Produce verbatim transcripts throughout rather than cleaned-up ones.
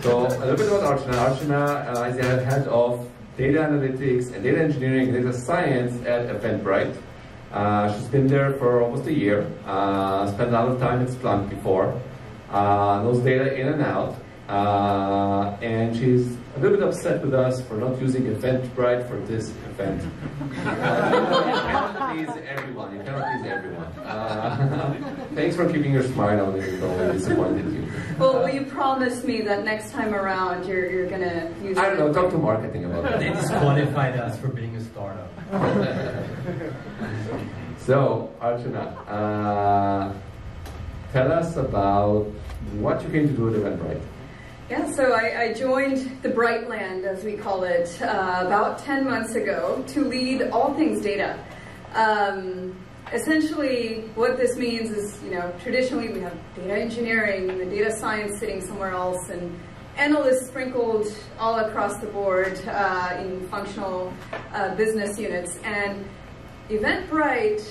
So a little bit about Archana. Archana uh, is the head of data analytics and data engineering and data science at Eventbrite. Uh, she's been there for almost a year, uh, spent a lot of time at Splunk before, uh, knows data in and out, uh, and she's a little bit upset with us for not using Eventbrite for this event. uh, you cannot please everyone, you cannot please everyone. Uh, thanks for keeping your smile on it, though I disappointed you. Well, will you promise me that next time around you're, you're going to use it? I don't know, talk to marketing about that. They disqualified us for being a startup. So, Archana, uh, tell us about what you came to do at Eventbrite. Yeah, so I, I joined the Brightland, as we call it, uh, about ten months ago to lead all things data. Um, Essentially, what this means is, you know, traditionally we have data engineering and the data science sitting somewhere else, and analysts sprinkled all across the board uh, in functional uh, business units. And Eventbrite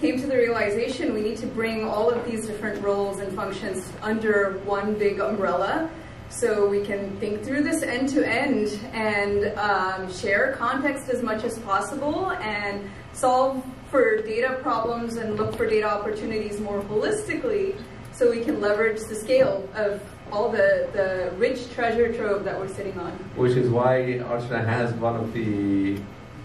came to the realization we need to bring all of these different roles and functions under one big umbrella, so we can think through this end to end and um, share context as much as possible and solve for data problems and look for data opportunities more holistically, so we can leverage the scale of all the, the rich treasure trove that we're sitting on. Which is why Archana has one of the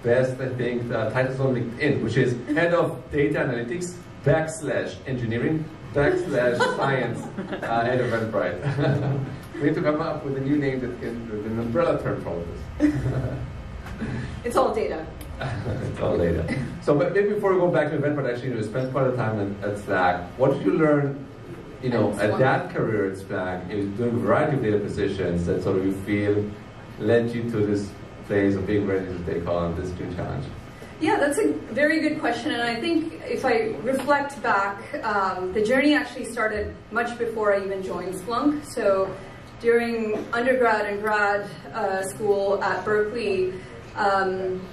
best, I think, uh, titles on LinkedIn, which is Head of Data Analytics backslash Engineering backslash Science uh, at Eventbrite. We need to come up with a new name that can, with an umbrella term for all this. It's all data. It's all data. So, but maybe before we go back to Eventbrite, actually, you know, spent quite a time at, at Slack. What did you learn, you know, at one. that career at Slack? You doing a variety of data positions that sort of you feel led you to this place of being ready to take on this new challenge. Yeah, that's a very good question, and I think if I reflect back, um, the journey actually started much before I even joined Splunk. So, during undergrad and grad uh, school at Berkeley. Um,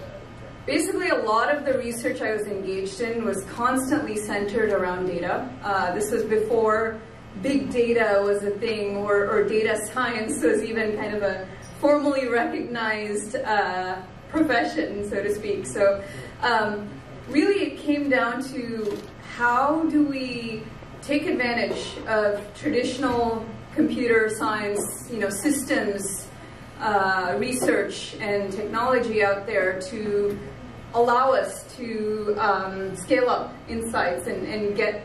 Basically, a lot of the research I was engaged in was constantly centered around data. Uh, this was before big data was a thing, or, or data science was even kind of a formally recognized uh, profession, so to speak. So um, really it came down to how do we take advantage of traditional computer science, you know, systems, uh, research and technology out there to allow us to um, scale up insights and, and get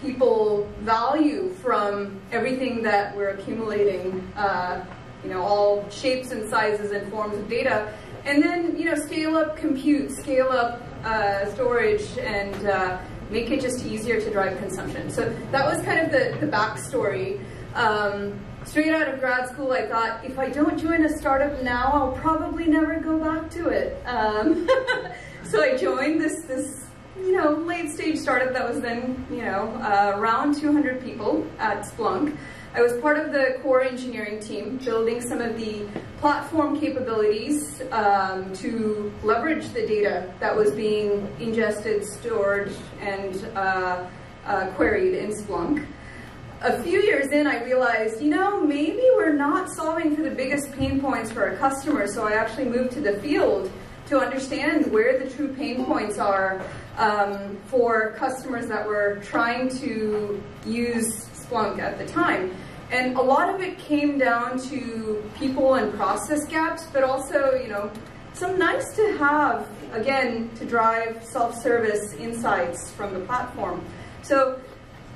people value from everything that we're accumulating, uh, you know, all shapes and sizes and forms of data. And then, you know, scale up compute, scale up uh, storage, and uh, make it just easier to drive consumption. So that was kind of the, the backstory. Um, Straight out of grad school, I thought, if I don't join a startup now, I'll probably never go back to it. Um, so I joined this, this, you know, late-stage startup that was then, you know, uh, around two hundred people at Splunk. I was part of the core engineering team, building some of the platform capabilities um, to leverage the data that was being ingested, stored, and uh, uh, queried in Splunk. A few years in, I realized, you know, maybe we're not solving for the biggest pain points for our customers, so I actually moved to the field to understand where the true pain points are um, for customers that were trying to use Splunk at the time. And a lot of it came down to people and process gaps, but also, you know, some nice to have, again, to drive self-service insights from the platform. So,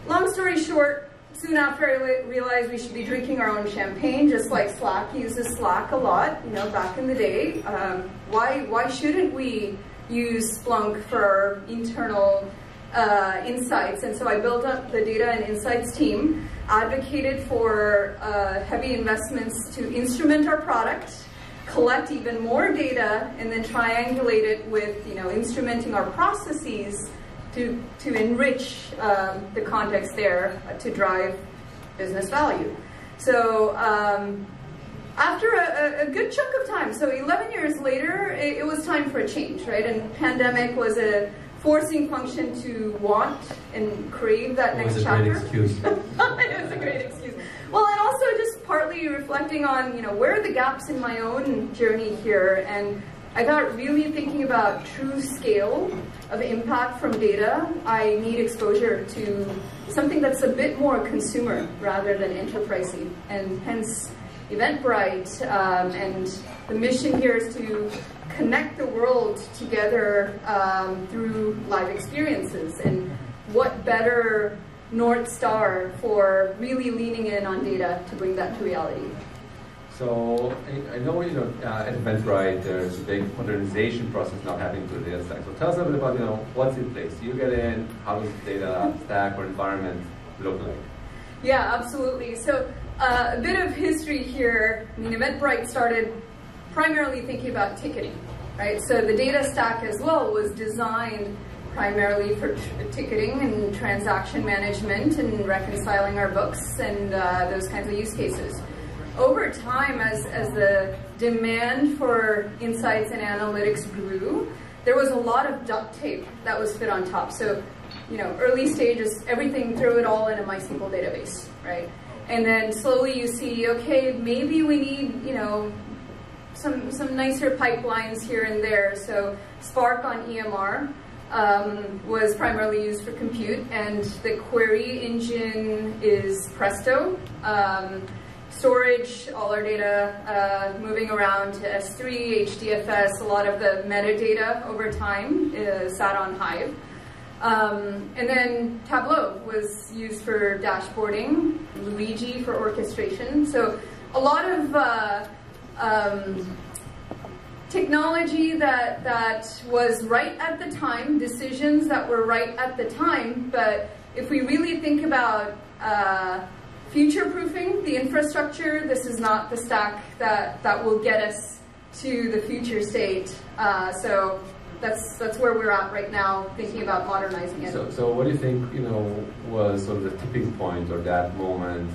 long story short, soon after I realized we should be drinking our own champagne, just like Slack uses Slack a lot, you know, back in the day. Um, why, why shouldn't we use Splunk for internal uh, insights? And so I built up the data and insights team, advocated for uh, heavy investments to instrument our product, collect even more data, and then triangulate it with, you know, instrumenting our processes To, to enrich um, the context there uh, to drive business value. So um, after a, a good chunk of time, so eleven years later, it, it was time for a change, right? And pandemic was a forcing function to want and crave that next chapter. It was a great excuse. It was a great excuse. Well, and also just partly reflecting on, you know, where are the gaps in my own journey here, and I got really thinking about true scale of impact from data. I need exposure to something that's a bit more consumer rather than enterprisey, and hence Eventbrite, um, and the mission here is to connect the world together um, through live experiences. And what better North Star for really leaning in on data to bring that to reality? So I know, you know, uh, at Eventbrite there's a big modernization process now happening to the data stack. So tell us a bit about, you know, what's in place. You get in, how does the data stack or environment look like? Yeah, absolutely. So uh, a bit of history here. I mean, Eventbrite started primarily thinking about ticketing, right? So the data stack as well was designed primarily for ticketing and transaction management and reconciling our books and uh, those kinds of use cases. Over time, as, as the demand for insights and analytics grew, there was a lot of duct tape that was fit on top. So, you know, early stages, everything, throw it all in a MySQL database, right? And then slowly you see, okay, maybe we need, you know, some, some nicer pipelines here and there. So Spark on E M R um, was primarily used for compute, and the query engine is Presto. Um, storage, all our data uh, moving around to S three, H D F S, a lot of the metadata over time uh, sat on Hive. Um, and then Tableau was used for dashboarding, Luigi for orchestration. So a lot of uh, Um, technology that, that was right at the time, decisions that were right at the time, but if we really think about uh, future-proofing the infrastructure, this is not the stack that, that will get us to the future state. Uh, so that's, that's where we're at right now, thinking about modernizing it. So, so what do you think, you know, was sort of the tipping point or that moment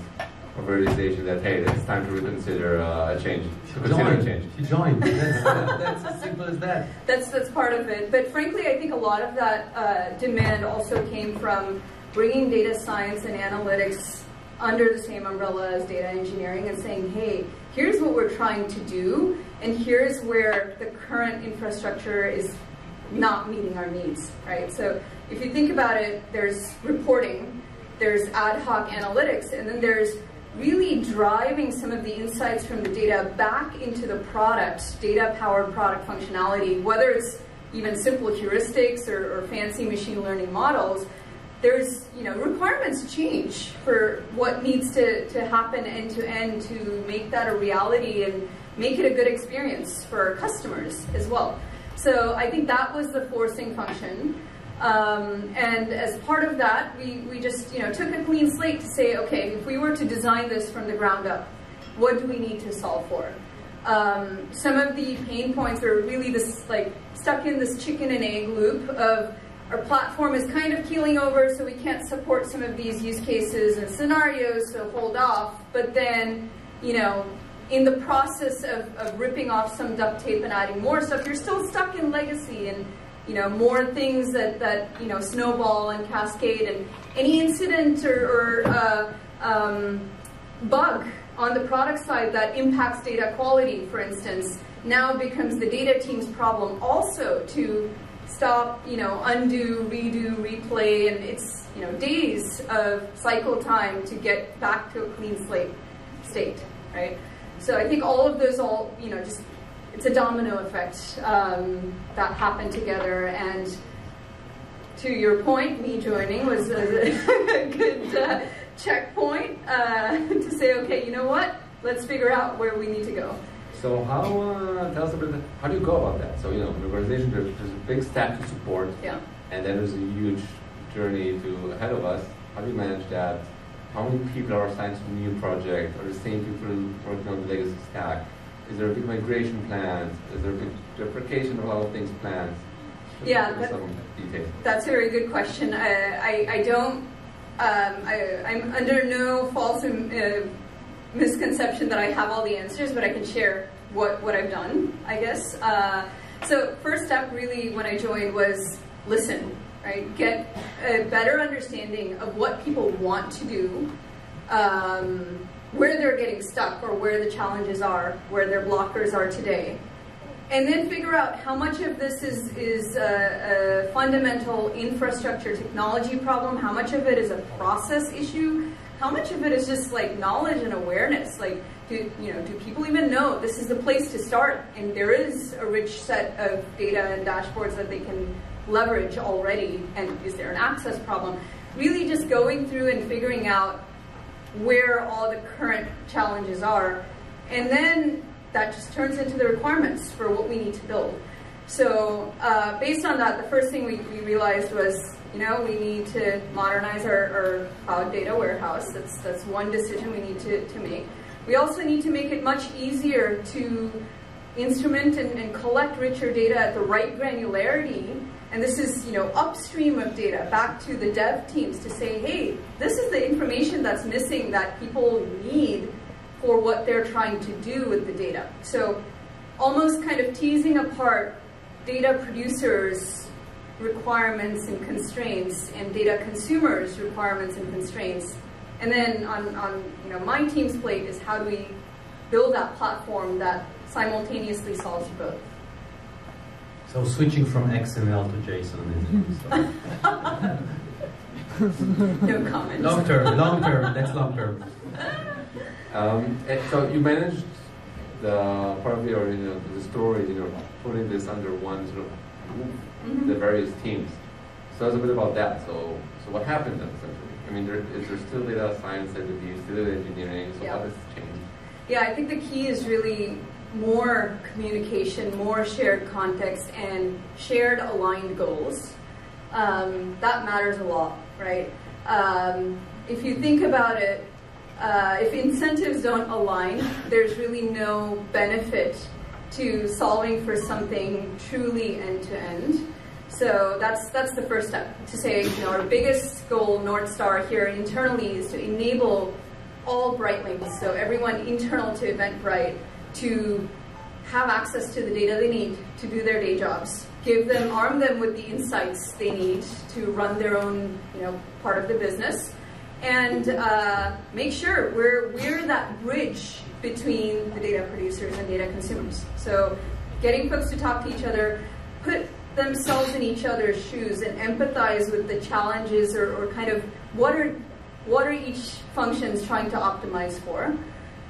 of realization that, hey, it's time to reconsider uh, a change? Consider a change. She joined. That's, that, that's as simple as that. That's, that's part of it. But frankly, I think a lot of that uh, demand also came from bringing data science and analytics under the same umbrella as data engineering and saying, hey, here's what we're trying to do, and here's where the current infrastructure is not meeting our needs, right? So if you think about it, there's reporting, there's ad hoc analytics, and then there's really driving some of the insights from the data back into the product, data-powered product functionality, whether it's even simple heuristics or, or fancy machine learning models. There's, you know, requirements change for what needs to, to happen end-to-end to make that a reality and make it a good experience for customers as well. So I think that was the forcing function. Um, and as part of that, we, we just, you know, took a clean slate to say, okay, if we were to design this from the ground up, what do we need to solve for? Um, some of the pain points are really this, like, stuck in this chicken and egg loop of our platform is kind of keeling over, so we can't support some of these use cases and scenarios, so hold off. But then, you know, in the process of, of ripping off some duct tape and adding more stuff, you're still stuck in legacy and, you know, more things that, that, you know, snowball and cascade, and any incident or, or uh, um, bug on the product side that impacts data quality, for instance, now becomes the data team's problem also to stop, you know, undo, redo, replay, and it's, you know, days of cycle time to get back to a clean slate state, right? So I think all of those all, you know, just, it's a domino effect um, that happened together, and to your point, me joining was a, a good uh, checkpoint uh, to say, okay, you know what? Let's figure out where we need to go. So how? Uh, tell us a bit. How do you go about that? So, you know, organization, there's, there's a big staff to support, yeah, and then there's a huge journey to ahead of us. How do you manage that? How many people are assigned to a new project, or the same people working on the legacy stack? Is there a big migration plan? Is there a big deprecation of a lot of things planned? Yeah, that, that's a very good question. Uh, I, I don't, um, I, I'm under no false uh, misconception that I have all the answers, but I can share what, what I've done, I guess. Uh, so first step really when I joined was listen, right? Get a better understanding of what people want to do, um, where they're getting stuck or where the challenges are, where their blockers are today. And then figure out how much of this is, is a, a fundamental infrastructure technology problem, how much of it is a process issue, how much of it is just like knowledge and awareness. Like, do, you know, do people even know this is the place to start? And there is a rich set of data and dashboards that they can leverage already. And is there an access problem? Really just going through and figuring out where all the current challenges are. And then that just turns into the requirements for what we need to build. So uh, based on that, the first thing we, we realized was, you know, we need to modernize our, our cloud data warehouse. That's, that's one decision we need to, to make. We also need to make it much easier to instrument and, and collect richer data at the right granularity. And this is, you know, upstream of data, back to the dev teams to say, hey, this is the information that's missing that people need for what they're trying to do with the data. So almost kind of teasing apart data producers' requirements and constraints and data consumers' requirements and constraints. And then on, on you know, my team's plate is how do we build that platform that simultaneously solves both. So switching from X M L to JSON is no comment. Long term, long term, that's long term. Um, and so you managed the part of your, you know, the story, you know, putting this under one sort of move, mm-hmm. the various teams. So it's a bit about that. So, so what happened then? Essentially, I mean, there, is there still data science at the view, still data engineering? So yeah. How does it change? Yeah, I think the key is really more communication, more shared context, and shared aligned goals. Um, that matters a lot, right? Um, if you think about it. Uh, if incentives don't align, there's really no benefit to solving for something truly end-to-end. So that's, that's the first step, to say, you know, our biggest goal, North Star here internally, is to enable all Brightlands, so everyone internal to Eventbrite, to have access to the data they need to do their day jobs. Give them, arm them with the insights they need to run their own, you know, part of the business. And uh, make sure we're, we're that bridge between the data producers and data consumers. So getting folks to talk to each other, put themselves in each other's shoes and empathize with the challenges or, or kind of what are, what are each functions trying to optimize for.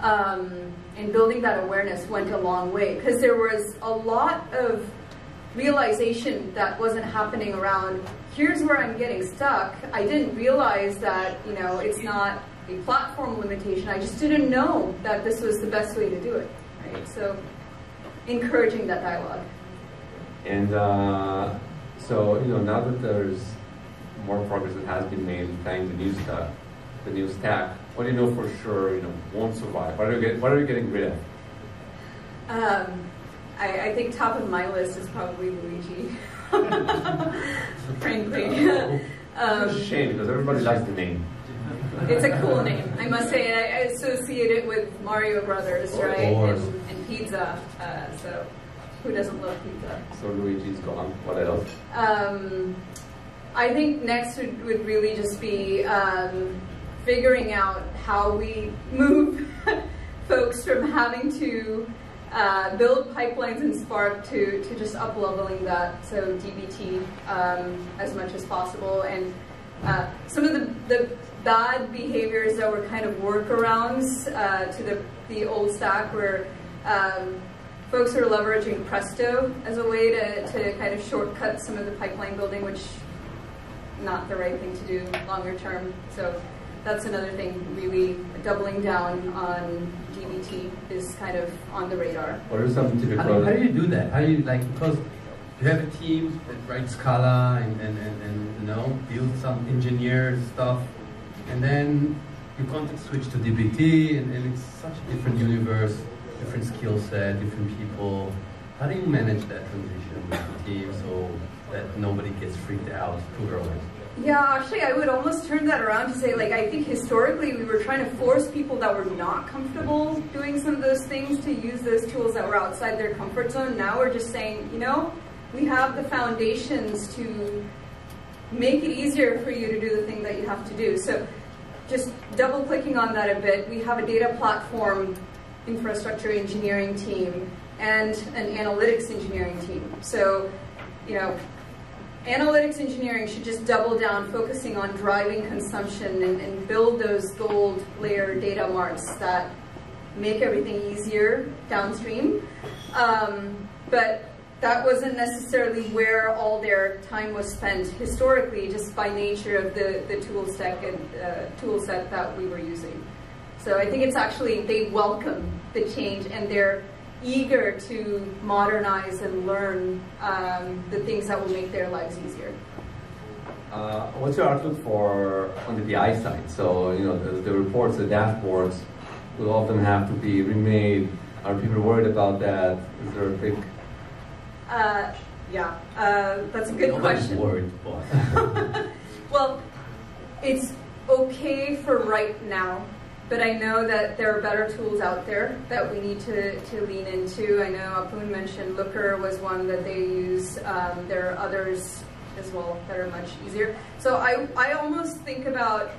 Um, and building that awareness went a long way because there was a lot of realization that wasn't happening around, here's where I'm getting stuck. I didn't realize that, you know, it's not a platform limitation. I just didn't know that this was the best way to do it, right? So encouraging that dialogue. And uh, so, you know, now that there's more progress that has been made thanks to the new stack, the new stack, what do you know for sure, you know, won't survive? What are you, get, what are you getting rid of? Um, I, I think top of my list is probably Luigi. Frankly. Um, it's a shame because everybody likes the name. It's a cool name, I must say. I, I associate it with Mario Brothers, right? And, and pizza. Uh, so who doesn't love pizza? So Luigi's gone. What else? Um, I think next would, would really just be um, figuring out how we move folks from having to Uh, build pipelines in Spark to, to just up-leveling that, so D B T um, as much as possible. And uh, some of the, the bad behaviors that were kind of workarounds uh, to the, the old stack were um, folks were leveraging Presto as a way to, to kind of shortcut some of the pipeline building, which not the right thing to do longer term. So that's another thing, really doubling down on D B T is kind of on the radar. What are some typical? I mean, how do you do that? How do you, like, because you have a team that writes Scala and, and, and, and you know, builds some engineer stuff, and then you context switch to D B T, and, and it's such a different universe, different skill set, different people. How do you manage that transition with the team so that nobody gets freaked out too early? Yeah, actually, I would almost turn that around to say, like, I think historically we were trying to force people that were not comfortable doing some of those things to use those tools that were outside their comfort zone. Now we're just saying, you know, we have the foundations to make it easier for you to do the thing that you have to do. So just double clicking on that a bit, we have a data platform infrastructure engineering team and an analytics engineering team. So, you know, analytics engineering should just double down, focusing on driving consumption and, and build those gold layer data marts that make everything easier downstream. Um, but that wasn't necessarily where all their time was spent historically, just by nature of the, the tool stack and uh, tool set that we were using. So I think it's actually, they welcome the change and they're eager to modernize and learn um, the things that will make their lives easier. Uh, what's your outlook for on the B I side? So, you know, the, the reports, the dashboards will often have to be remade. Are people worried about that? Is there a big... Uh, yeah, uh, that's a good no question. Worried, well, it's okay for right now, but I know that there are better tools out there that we need to, to lean into. I know Apun mentioned Looker was one that they use. Um, there are others as well that are much easier. So I, I almost think about,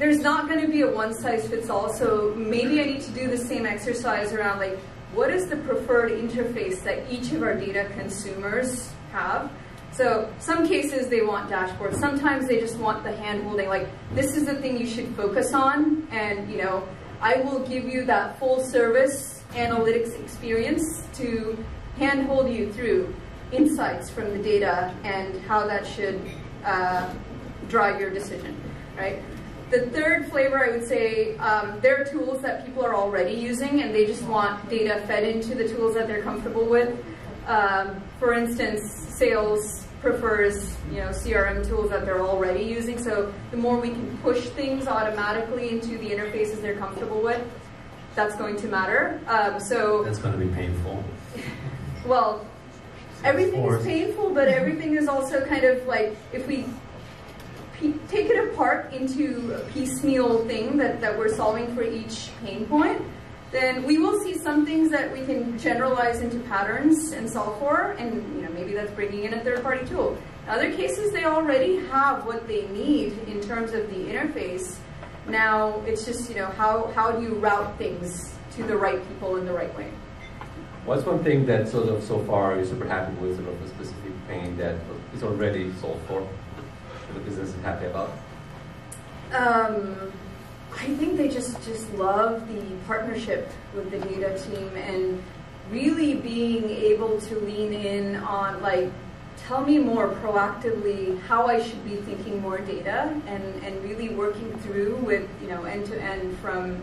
there's not going to be a one-size-fits-all, so maybe I need to do the same exercise around, like, what is the preferred interface that each of our data consumers have? So some cases they want dashboards, sometimes they just want the hand-holding, like, this is the thing you should focus on, and, you know, I will give you that full-service analytics experience to hand-hold you through insights from the data and how that should uh, drive your decision, right? The third flavor, I would say, um, there are tools that people are already using and they just want data fed into the tools that they're comfortable with. Um, for instance, sales prefers, you know, C R M tools that they're already using, so the more we can push things automatically into the interfaces they're comfortable with, that's going to matter. Um, so that's going to be painful. Well, everything is painful, but everything is also kind of like, if we take it apart into a piecemeal thing that, that we're solving for each pain point, then we will see some things that we can generalize into patterns and solve for, and, you know, maybe that's bringing in a third-party tool. In other cases, they already have what they need in terms of the interface. Now, it's just, you know, how, how do you route things to the right people in the right way? What's one thing that sort of so far you're super happy with, sort of a specific pain that is already solved for? The business is happy about? Um, I think they just, just love the partnership with the data team and really being able to lean in on, like, tell me more proactively how I should be thinking more data, and, and really working through with, you know, end to end from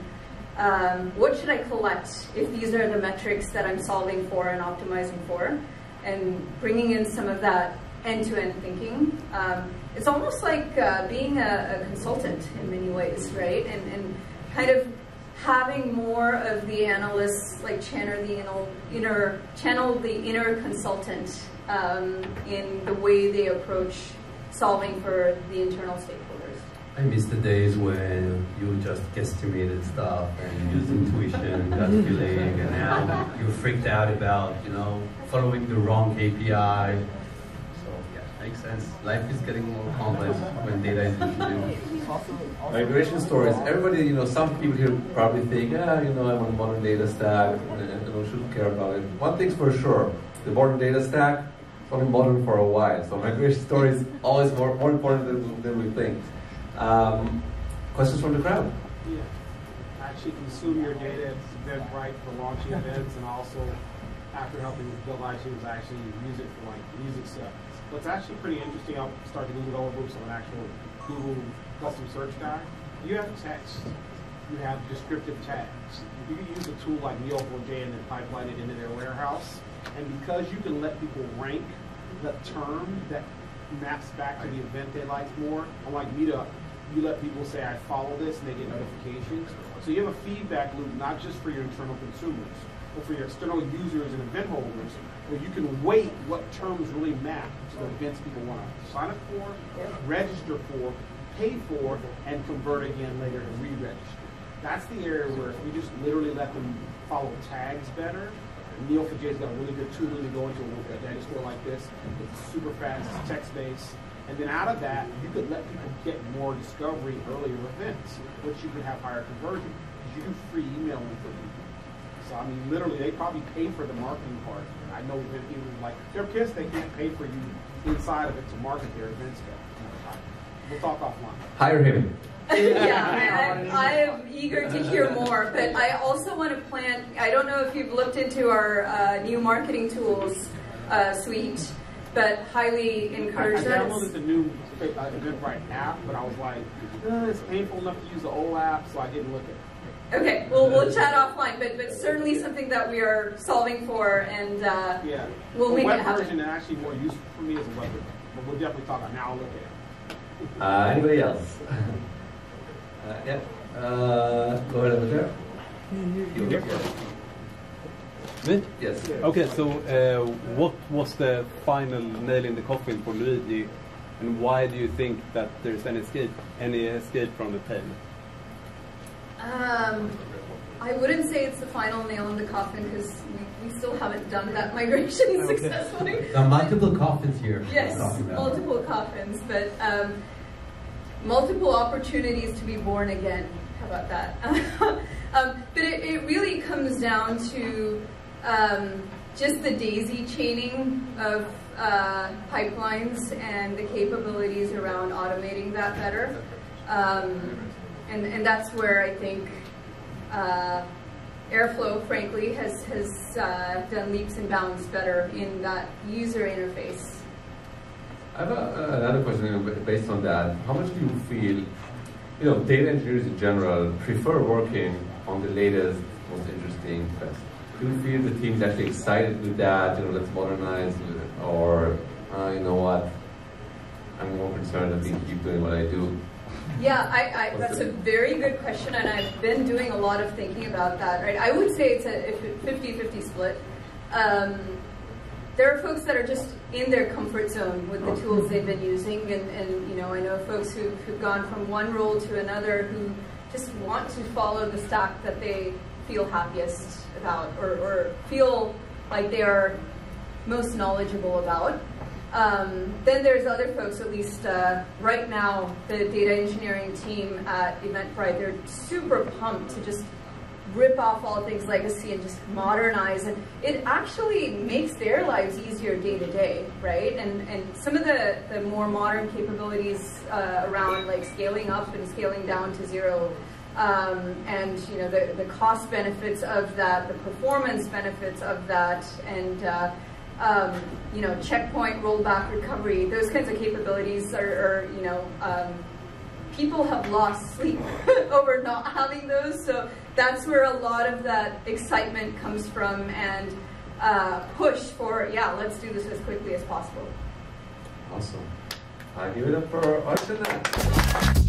um, what should I collect if these are the metrics that I'm solving for and optimizing for, and bringing in some of that end-to-end thinking. Um, it's almost like uh, being a, a consultant in many ways, right? And, and kind of having more of the analysts, like, channel the inner, inner channel the inner consultant um, in the way they approach solving for the internal stakeholders. I miss the days when you just guesstimated stuff and used intuition, gut feeling, and now you're freaked out about, you know, following the wrong K P I. Makes sense. Life is getting more complex when data is introduced. Migration stories. Everybody, you know, some people here probably think, ah, you know, I want a modern data stack, and I shouldn't care about it. One thing's for sure, the modern data stack is only modern for a while. So migration stories always more, more important than, than we think. Um, questions from the crowd? Yeah. Actually consume your data at Eventbrite for launching events, and also after helping build live teams, actually use it for, like, music stuff. What's actually pretty interesting, I'll start to Google over, so an actual Google custom search guy. You have text, you have descriptive tags. You can use a tool like Neo four J and then pipeline it into their warehouse. And because you can let people rank the term that maps back to the event they like more, unlike Meetup, you let people say, I follow this, and they get notifications. So you have a feedback loop, not just for your internal consumers, but for your external users and event holders, where you can weight what terms really map to the events people want to sign up for, register for, pay for, and convert again later to re-register. That's the area where if we just literally let them follow tags better, Neo four j has got a really good tool to go into a data store like this. It's super fast, text-based. And then out of that, you could let people get more discovery earlier events, which you could have higher conversion. Because you do free emailing for people. So, I mean, literally, they probably pay for the marketing part. I know that it was like, they're pissed they can't pay for you inside of it to market their events. We'll talk offline. Hire him. Yeah, I am eager to hear more, but I also want to plan, I don't know if you've looked into our uh, new marketing tools uh, suite, but highly encourage us. I downloaded the new uh, Eventbrite app, but I was like, uh, it's painful enough to use the old app, so I didn't look at it. Okay, well, we'll chat offline, but, but certainly something that we are solving for, and uh, yeah. we'll the make web it happen. Version is actually more useful for me as a web version, but we'll definitely talk about now. I'll look at it. Uh, anybody else? Uh, yeah. Uh, go ahead, Amanda. You go first. Me? Yes. Okay. So, uh, what was the final nail in the coffin for Luigi, and why do you think that there's any escape, any escape from the pain? Um, I wouldn't say it's the final nail in the coffin because we, we still haven't done that migration okay. successfully. There are multiple but, coffins here. Yes, multiple coffins, but. Um, Multiple opportunities to be born again. How about that? um, but it, it really comes down to um, just the daisy chaining of uh, pipelines and the capabilities around automating that better. Um, and, and that's where I think uh, Airflow, frankly, has, has uh, done leaps and bounds better in that user interface. I have a, another question based on that. How much do you feel, you know, data engineers in general prefer working on the latest, most interesting best? Do you feel the team's actually excited with that, you know, let's modernize, or, uh, you know what, I'm more concerned that we keep doing what I do? Yeah, I, I, that's a very good question, and I've been doing a lot of thinking about that, right? I would say it's a fifty fifty split. Um, There are folks that are just in their comfort zone with the tools they've been using, and, and you know, I know folks who, who've gone from one role to another who just want to follow the stack that they feel happiest about, or, or feel like they are most knowledgeable about. Um, then there's other folks, at least uh, right now, the data engineering team at Eventbrite, they're super pumped to just rip off all things legacy and just modernize, and it actually makes their lives easier day to day, right? And and some of the, the more modern capabilities uh, around like scaling up and scaling down to zero, um, and you know the the cost benefits of that, the performance benefits of that, and uh, um, you know checkpoint, rollback, recovery, those kinds of capabilities are, are you know. Um, People have lost sleep over not having those, so that's where a lot of that excitement comes from, and uh, push for, yeah, let's do this as quickly as possible. Awesome. I give it up for Archana.